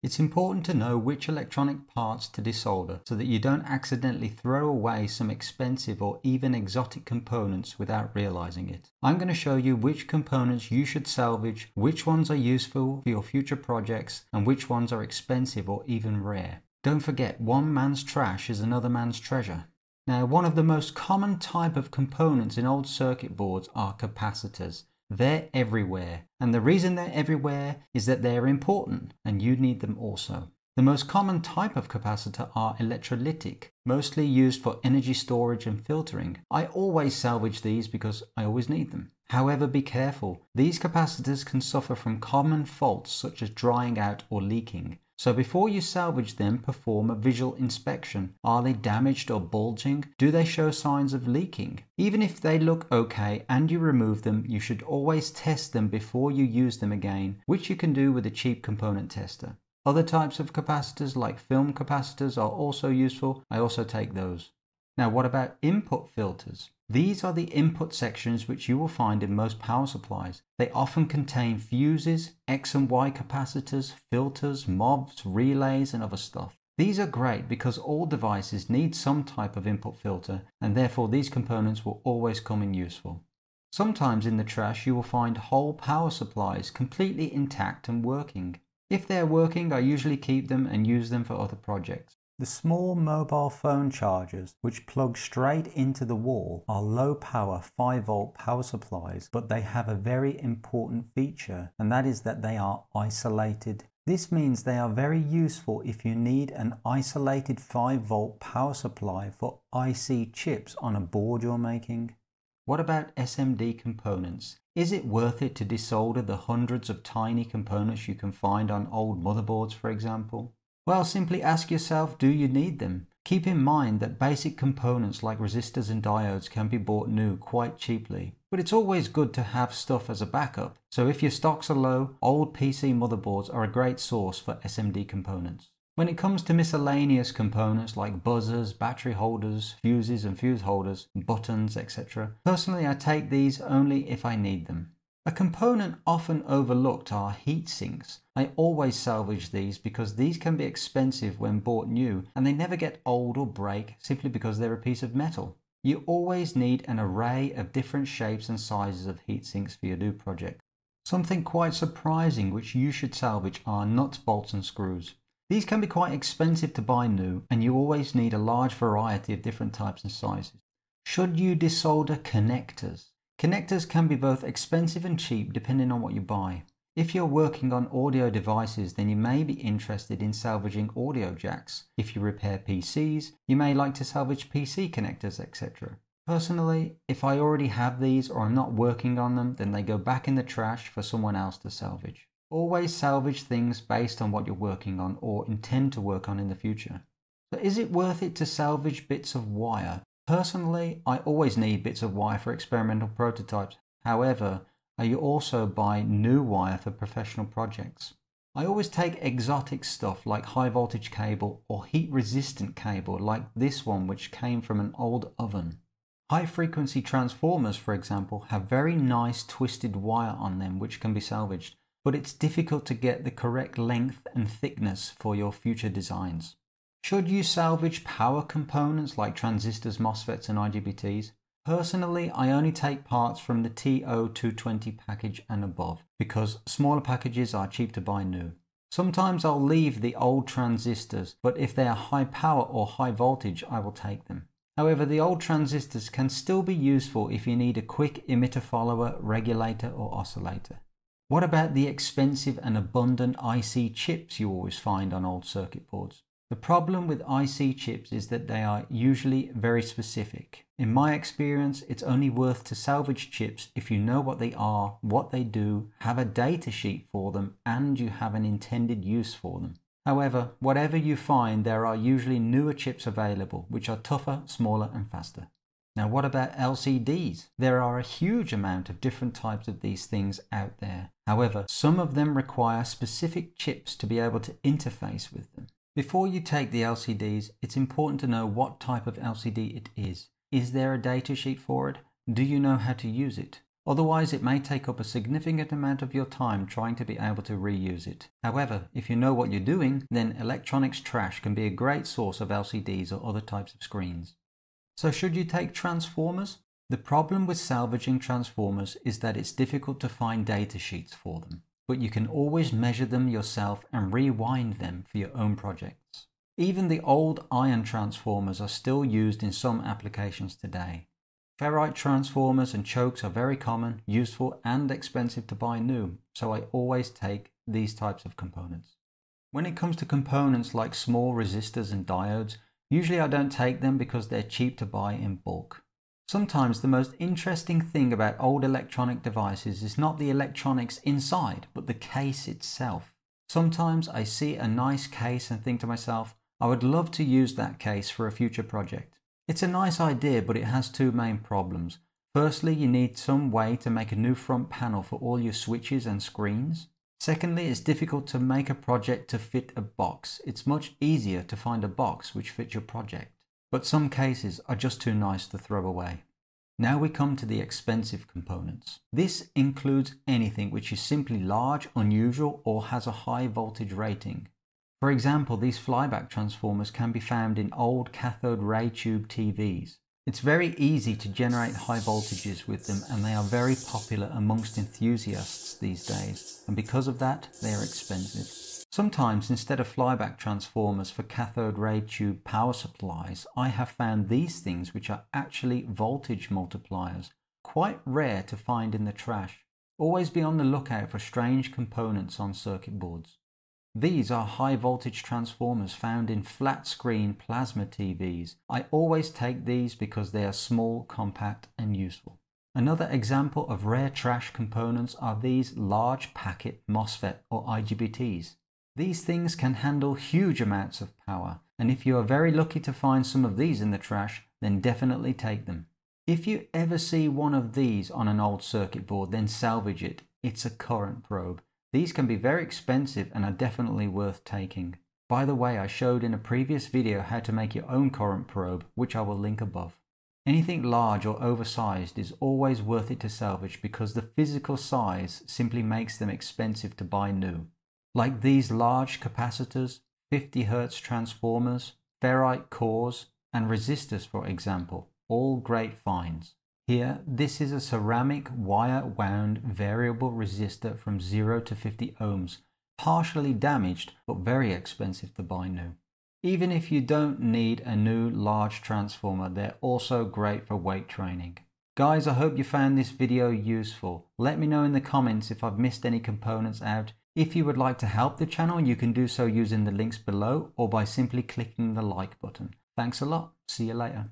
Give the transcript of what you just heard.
It's important to know which electronic parts to desolder so that you don't accidentally throw away some expensive or even exotic components without realizing it. I'm going to show you which components you should salvage, which ones are useful for your future projects, and which ones are expensive or even rare. Don't forget, one man's trash is another man's treasure. Now, one of the most common type of components in old circuit boards are capacitors. They're everywhere, and the reason they're everywhere is that they're important and you need them also. The most common type of capacitor are electrolytic, mostly used for energy storage and filtering. I always salvage these because I always need them. However, be careful. These capacitors can suffer from common faults such as drying out or leaking. So before you salvage them, perform a visual inspection. Are they damaged or bulging? Do they show signs of leaking? Even if they look okay and you remove them, you should always test them before you use them again, which you can do with a cheap component tester. Other types of capacitors like film capacitors are also useful. I also take those. Now, what about input filters? These are the input sections which you will find in most power supplies. They often contain fuses, X and Y capacitors, filters, MOVs, relays, and other stuff. These are great because all devices need some type of input filter, and therefore these components will always come in useful. Sometimes in the trash you will find whole power supplies completely intact and working. If they're working, I usually keep them and use them for other projects. The small mobile phone chargers, which plug straight into the wall, are low power 5V power supplies, but they have a very important feature, and that is that they are isolated. This means they are very useful if you need an isolated 5V power supply for IC chips on a board you're making. What about SMD components? Is it worth it to desolder the hundreds of tiny components you can find on old motherboards, for example? Well, simply ask yourself, do you need them? Keep in mind that basic components like resistors and diodes can be bought new quite cheaply, but it's always good to have stuff as a backup. So if your stocks are low, old PC motherboards are a great source for SMD components. When it comes to miscellaneous components like buzzers, battery holders, fuses and fuse holders, buttons, etc., personally I take these only if I need them. A component often overlooked are heat sinks. I always salvage these because these can be expensive when bought new and they never get old or break simply because they're a piece of metal. You always need an array of different shapes and sizes of heat sinks for your new project. Something quite surprising which you should salvage are nuts, bolts and screws. These can be quite expensive to buy new and you always need a large variety of different types and sizes. Should you desolder connectors? Connectors can be both expensive and cheap depending on what you buy. If you're working on audio devices, then you may be interested in salvaging audio jacks. If you repair PCs, you may like to salvage PC connectors, etc. Personally, if I already have these or I'm not working on them, then they go back in the trash for someone else to salvage. Always salvage things based on what you're working on or intend to work on in the future. So is it worth it to salvage bits of wire? Personally, I always need bits of wire for experimental prototypes. However, I also buy new wire for professional projects. I always take exotic stuff like high voltage cable or heat resistant cable like this one, which came from an old oven. High frequency transformers, for example, have very nice twisted wire on them which can be salvaged, but it's difficult to get the correct length and thickness for your future designs. Should you salvage power components like transistors, MOSFETs and IGBTs? Personally, I only take parts from the TO220 package and above because smaller packages are cheap to buy new. Sometimes I'll leave the old transistors, but if they are high power or high voltage, I will take them. However, the old transistors can still be useful if you need a quick emitter follower, regulator or oscillator. What about the expensive and abundant IC chips you always find on old circuit boards? The problem with IC chips is that they are usually very specific. In my experience, it's only worth to salvage chips if you know what they are, what they do, have a data sheet for them, and you have an intended use for them. However, whatever you find, there are usually newer chips available, which are tougher, smaller, and faster. Now, what about LCDs? There are a huge amount of different types of these things out there. However, some of them require specific chips to be able to interface with them. Before you take the LCDs, it's important to know what type of LCD it is. Is there a datasheet for it? Do you know how to use it? Otherwise, it may take up a significant amount of your time trying to be able to reuse it. However, if you know what you're doing, then electronics trash can be a great source of LCDs or other types of screens. So should you take transformers? The problem with salvaging transformers is that it's difficult to find data sheets for them, but you can always measure them yourself and rewind them for your own projects. Even the old iron transformers are still used in some applications today. Ferrite transformers and chokes are very common, useful and expensive to buy new, so I always take these types of components. When it comes to components like small resistors and diodes, usually I don't take them because they're cheap to buy in bulk. Sometimes the most interesting thing about old electronic devices is not the electronics inside, but the case itself. Sometimes I see a nice case and think to myself, I would love to use that case for a future project. It's a nice idea, but it has two main problems. Firstly, you need some way to make a new front panel for all your switches and screens. Secondly, it's difficult to make a project to fit a box. It's much easier to find a box which fits your project. But some cases are just too nice to throw away. Now we come to the expensive components. This includes anything which is simply large, unusual, or has a high voltage rating. For example, these flyback transformers can be found in old cathode ray tube TVs. It's very easy to generate high voltages with them, and they are very popular amongst enthusiasts these days, and because of that, they are expensive. Sometimes, instead of flyback transformers for cathode ray tube power supplies, I have found these things which are actually voltage multipliers, quite rare to find in the trash. Always be on the lookout for strange components on circuit boards. These are high voltage transformers found in flat screen plasma TVs. I always take these because they are small, compact and useful. Another example of rare trash components are these large packet MOSFET or IGBTs. These things can handle huge amounts of power, and if you are very lucky to find some of these in the trash, then definitely take them. If you ever see one of these on an old circuit board, then salvage it. It's a current probe. These can be very expensive and are definitely worth taking. By the way, I showed in a previous video how to make your own current probe, which I will link above. Anything large or oversized is always worth it to salvage because the physical size simply makes them expensive to buy new. Like these large capacitors, 50Hz transformers, ferrite cores and resistors for example, all great finds. Here, this is a ceramic wire wound variable resistor from 0 to 50 ohms, partially damaged but very expensive to buy new. Even if you don't need a new large transformer, they're also great for weight training. Guys, I hope you found this video useful. Let me know in the comments if I've missed any components out. If you would like to help the channel, you can do so using the links below or by simply clicking the like button. Thanks a lot. See you later.